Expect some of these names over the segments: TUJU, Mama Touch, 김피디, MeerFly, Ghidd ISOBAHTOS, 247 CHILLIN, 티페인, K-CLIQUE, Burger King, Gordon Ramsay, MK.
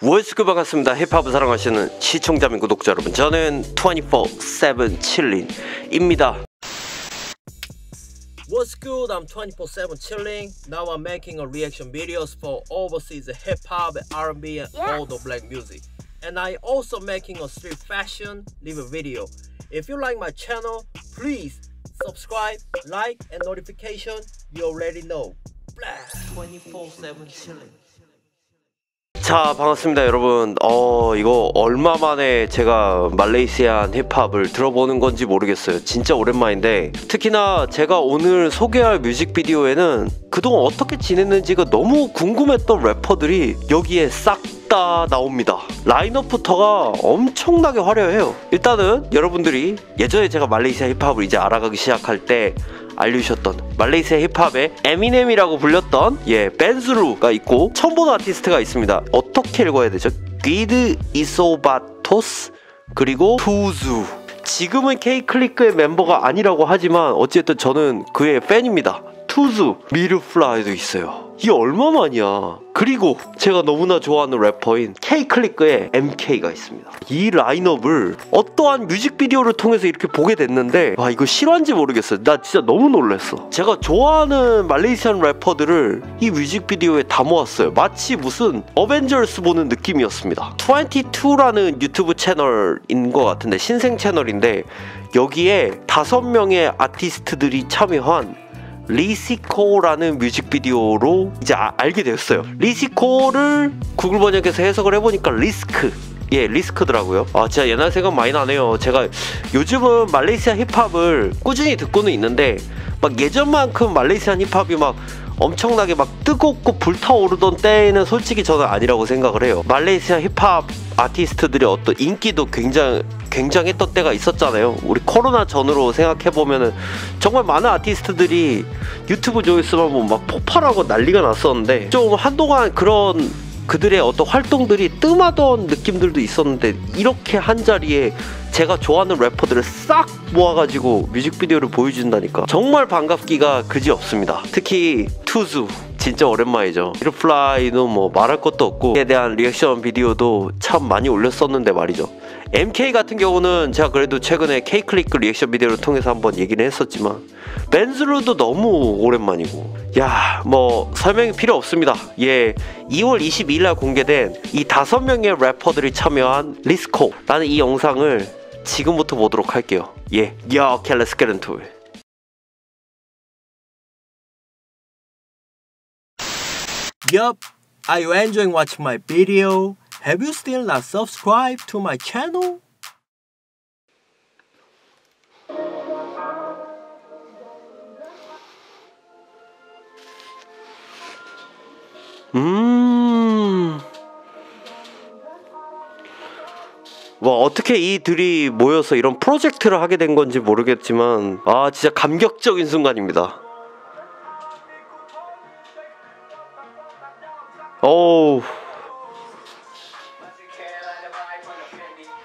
월스크 반갑습니다. 힙합을 사랑하시는 시청자민 구독자 여러분, 저는 247chillin입니다. What's good? I'm 247chillin. Now I'm making a reaction videos for overseas hip hop, R&B and all the black music. And I also making a street fashion live video. If you like my channel, please subscribe, like and notification. You already know. 247chillin. 자, 반갑습니다 여러분. 이거 얼마만에 제가 말레이시안 힙합을 들어보는 건지 모르겠어요. 진짜 오랜만인데, 특히나 제가 오늘 소개할 뮤직비디오에는 그동안 어떻게 지냈는지가 너무 궁금했던 래퍼들이 여기에 싹 다 나옵니다. 라인업부터가 엄청나게 화려해요. 일단은 여러분들이 예전에 제가 말레이시아 힙합을 이제 알아가기 시작할 때 알려주셨던 말레이시아 힙합의 에미넴이라고 불렸던 벤즈루가 있고, 처음 보는 아티스트가 있습니다. 어떻게 읽어야 되죠? Ghidd ISOBAHTOS 그리고 TUJU. 지금은 K-CLIQUE의 멤버가 아니라고 하지만 어찌됐든 저는 그의 팬입니다. TUJU, MeerFly도 있어요. 이게 얼마만이야. 그리고 제가 너무나 좋아하는 래퍼인 K-CLIQUE의 MK가 있습니다. 이 라인업을 어떠한 뮤직비디오를 통해서 이렇게 보게 됐는데, 와, 이거 실화인지 모르겠어요. 나 진짜 너무 놀랐어. 제가 좋아하는 말레이시안 래퍼들을 이 뮤직비디오에 다 모았어요. 마치 무슨 어벤져스 보는 느낌이었습니다. 22라는 유튜브 채널인 것 같은데, 신생 채널인데, 여기에 5명의 아티스트들이 참여한 리시코라는 뮤직비디오로 이제 알게 되었어요. 리시코를 구글 번역해서 해석을 해보니까 리스크, 리스크더라고요. 아, 진짜 옛날 생각 많이 나네요. 제가 요즘은 말레이시아 힙합을 꾸준히 듣고는 있는데, 막 예전만큼 말레이시안 힙합이 막 엄청나게 막 뜨겁고 불타오르던 때에는 솔직히 저는 아니라고 생각을 해요. 말레이시아 힙합 아티스트들의 어떤 인기도 굉장했던 때가 있었잖아요. 우리 코로나 전으로 생각해보면은 정말 많은 아티스트들이 유튜브 조회수만 보면 막 폭발하고 난리가 났었는데, 좀 한동안 그런 그들의 어떤 활동들이 뜸하던 느낌들도 있었는데, 이렇게 한 자리에 제가 좋아하는 래퍼들을 싹 모아가지고 뮤직비디오를 보여준다니까 정말 반갑기가 그지없습니다. 특히 TUJU 진짜 오랜만이죠. MeerFly도 뭐 말할 것도 없고, 그에 대한 리액션 비디오도 참 많이 올렸었는데 말이죠. MK 같은 경우는 제가 그래도 최근에 K-CLIQUE 리액션 비디오를 통해서 한번 얘기를 했었지만, 벤조올루도 너무 오랜만이고, 야, 뭐 설명이 필요 없습니다. 2월 22일 날 공개된 이 5명의 래퍼들이 참여한 리스코라는 이 영상을 지금부터 보도록 할게요. Okay, let's get into it. Yup, are you enjoying watching my video? Have you still not subscribed to my channel? 와, 어떻게 이들이 모여서 이런 프로젝트를 하게 된 건지 모르겠지만, 아, 진짜 감격적인 순간입니다. 어우,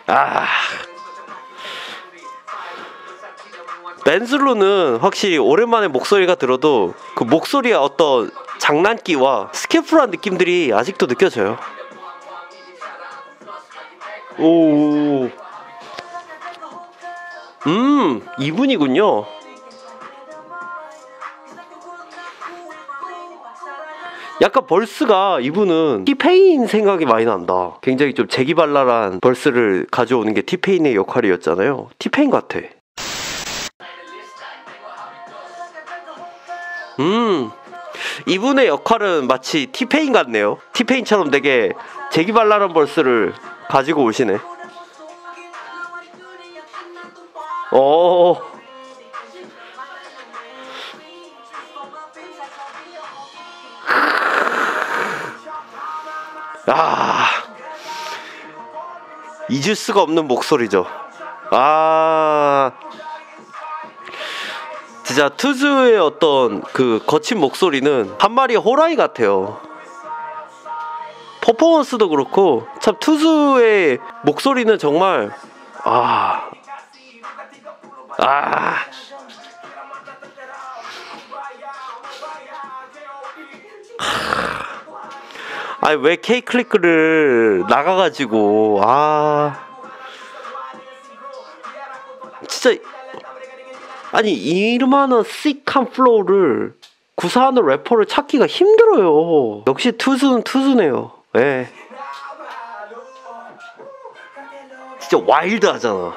아, 벤조올루는 확실히 오랜만에 목소리가 들어도 그 목소리의 어떤 장난기와 스케프한 느낌들이 아직도 느껴져요. 오, 이분이군요. 약간 벌스가, 이분은 티페인 생각이 많이 난다. 굉장히 좀 재기발랄한 벌스를 가져오는 게 티페인의 역할이었잖아요. 티페인 같아. 이분의 역할은 마치 티페인 같네요. 티페인처럼 되게 재기발랄한 벌스를 가지고 오시네. 아, 잊을 수가 없는 목소리죠. 아, 진짜 TUJU의 어떤 그 거친 목소리는 한 마리의 호랑이 같아요. 퍼포먼스도 그렇고, 참 TUJU의 목소리는 정말 아니 왜 K-CLIQUE를 나가가지고 아 진짜 아니 이만한 시크한 플로우를 구사하는 래퍼를 찾기가 힘들어요. 역시 투수는 투수네요. 예. 진짜 와일드하잖아.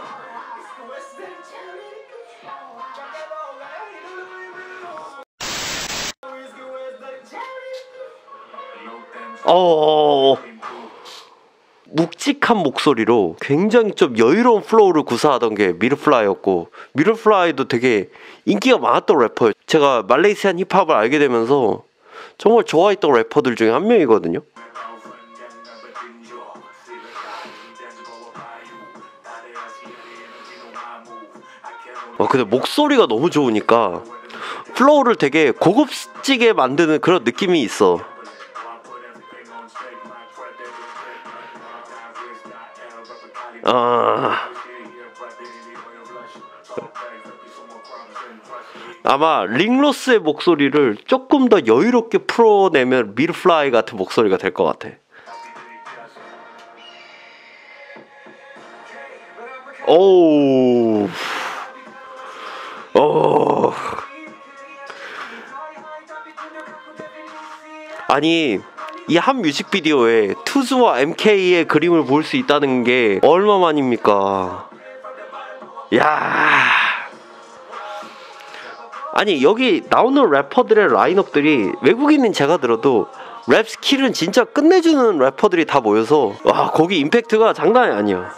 묵직한 목소리로 굉장히 좀 여유로운 플로우를 구사하던 게 미르플라이였고, 미르플라이도 되게 인기가 많았던 래퍼예요. 제가 말레이시안 힙합을 알게 되면서 정말 좋아했던 래퍼들 중에 한 명이거든요. 근데 목소리가 너무 좋으니까 플로우를 되게 고급지게 만드는 그런 느낌이 있어. 아마 링로스의 목소리를 조금 더 여유롭게 풀어내면 미르플라이 같은 목소리가 될 것 같아. 오우. 아니 이 한 뮤직비디오에 투즈와 MK의 그림을 볼 수 있다는 게 얼마만입니까? 야, 아니 여기 나오는 래퍼들의 라인업들이 외국인인 제가 들어도 랩 스킬은 진짜 끝내주는 래퍼들이 다 모여서 와 거기 임팩트가 장난이 아니야.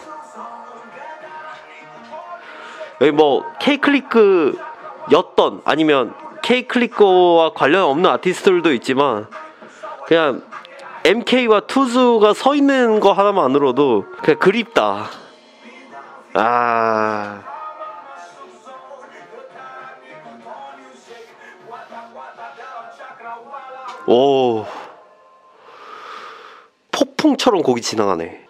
여기 뭐 K-CLIQUE였던 아니면 K-CLIQUE와 관련 없는 아티스트들도 있지만 그냥 MK와 투즈가 서 있는 거 하나만으로도 그냥 그립다. 아. 오. 폭풍처럼 곡이 지나가네.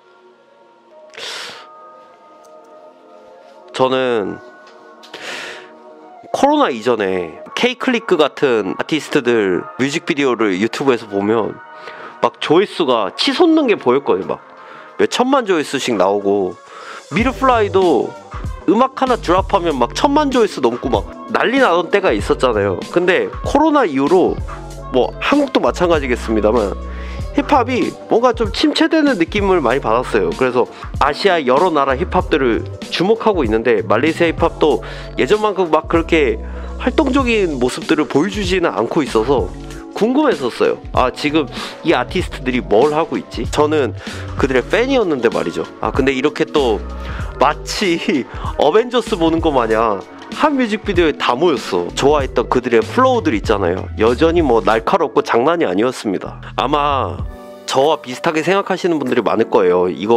저는 코로나 이전에 K-CLIQUE 같은 아티스트들 뮤직비디오를 유튜브에서 보면 막 조회수가 치솟는 게 보일 거예요. 막 몇 천만 조회수씩 나오고, 미르플라이도 음악 하나 드랍하면 막 1000만 조회수 넘고 막 난리 나던 때가 있었잖아요. 근데 코로나 이후로 뭐 한국도 마찬가지겠습니다만 힙합이 뭔가 좀 침체되는 느낌을 많이 받았어요. 그래서 아시아 여러 나라 힙합들을 주목하고 있는데 말레이시아 힙합도 예전만큼 막 그렇게 활동적인 모습들을 보여주지는 않고 있어서 궁금했었어요. 아 지금 이 아티스트들이 뭘 하고 있지? 저는 그들의 팬이었는데 말이죠. 아 근데 이렇게 또 마치 어벤져스 보는 것 마냥 한 뮤직비디오에 다 모였어. 좋아했던 그들의 플로우들 있잖아요. 여전히 뭐 날카롭고 장난이 아니었습니다. 아마 저와 비슷하게 생각하시는 분들이 많을 거예요. 이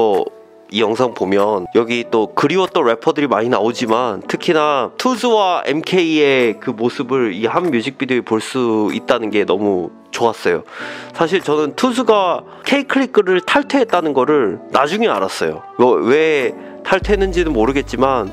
영상 보면 여기 또 그리웠던 래퍼들이 많이 나오지만 특히나 투즈와 MK의 그 모습을 이 한 뮤직비디오에 볼 수 있다는 게 너무 좋았어요. 사실 저는 투즈가 K-CLIQUE를 탈퇴했다는 거를 나중에 알았어요. 왜 탈퇴했는지는 모르겠지만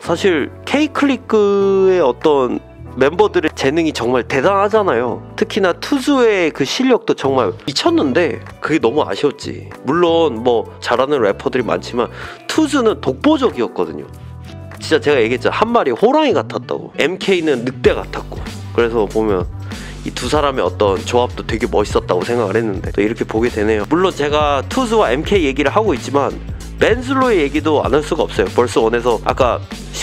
사실 K-CLIQUE의 어떤 멤버들의 재능이 정말 대단하잖아요. 특히나 투즈의 그 실력도 정말 미쳤는데 그게 너무 아쉬웠지. 물론 뭐 잘하는 래퍼들이 많지만 투즈는 독보적이었거든요. 진짜 제가 얘기했죠. 한 마리 호랑이 같았다고. MK는 늑대 같았고. 그래서 보면 이 두 사람의 어떤 조합도 되게 멋있었다고 생각을 했는데 또 이렇게 보게 되네요. 물론 제가 투즈와 MK 얘기를 하고 있지만 벤슬로의 얘기도 안 할 수가 없어요. 벌스 1에서 아까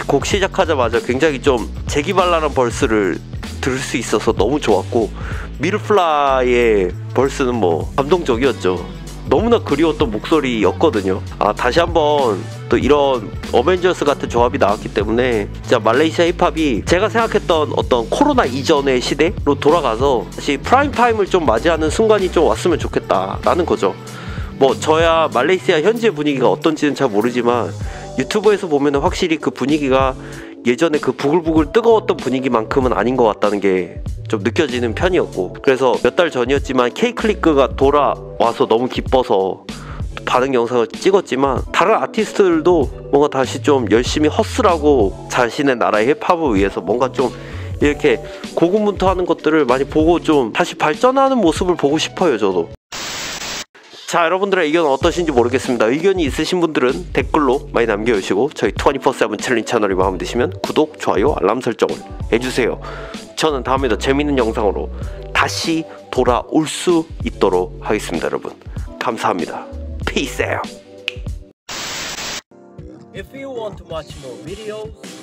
곡 시작하자마자 굉장히 좀 재기발랄한 벌스를 들을 수 있어서 너무 좋았고, 미르플라이의 벌스는 뭐 감동적이었죠. 너무나 그리웠던 목소리였거든요. 아 다시 한번 또 이런 어벤져스 같은 조합이 나왔기 때문에 진짜 말레이시아 힙합이 제가 생각했던 어떤 코로나 이전의 시대로 돌아가서 다시 프라임타임을 좀 맞이하는 순간이 좀 왔으면 좋겠다라는 거죠. 뭐 저야 말레이시아 현지의 분위기가 어떤지는 잘 모르지만 유튜브에서 보면 확실히 그 분위기가 예전에 그 부글부글 뜨거웠던 분위기만큼은 아닌 것 같다는 게 좀 느껴지는 편이었고, 그래서 몇 달 전이었지만 K-CLIQUE가 돌아와서 너무 기뻐서 반응 영상을 찍었지만 다른 아티스트들도 뭔가 다시 좀 열심히 허슬하고 자신의 나라의 힙합을 위해서 뭔가 좀 이렇게 고군분투하는 것들을 많이 보고 좀 다시 발전하는 모습을 보고 싶어요. 저도 자, 여러분들의 의견은 어떠신지 모르겠습니다. 의견이 있으신 분들은 댓글로 많이 남겨주시고 저희 247chillin 채널이 마음에 드시면 구독, 좋아요, 알람 설정을 해주세요. 저는 다음에 더 재밌는 영상으로 다시 돌아올 수 있도록 하겠습니다. 여러분 감사합니다. Peace out. If you want to watch more videos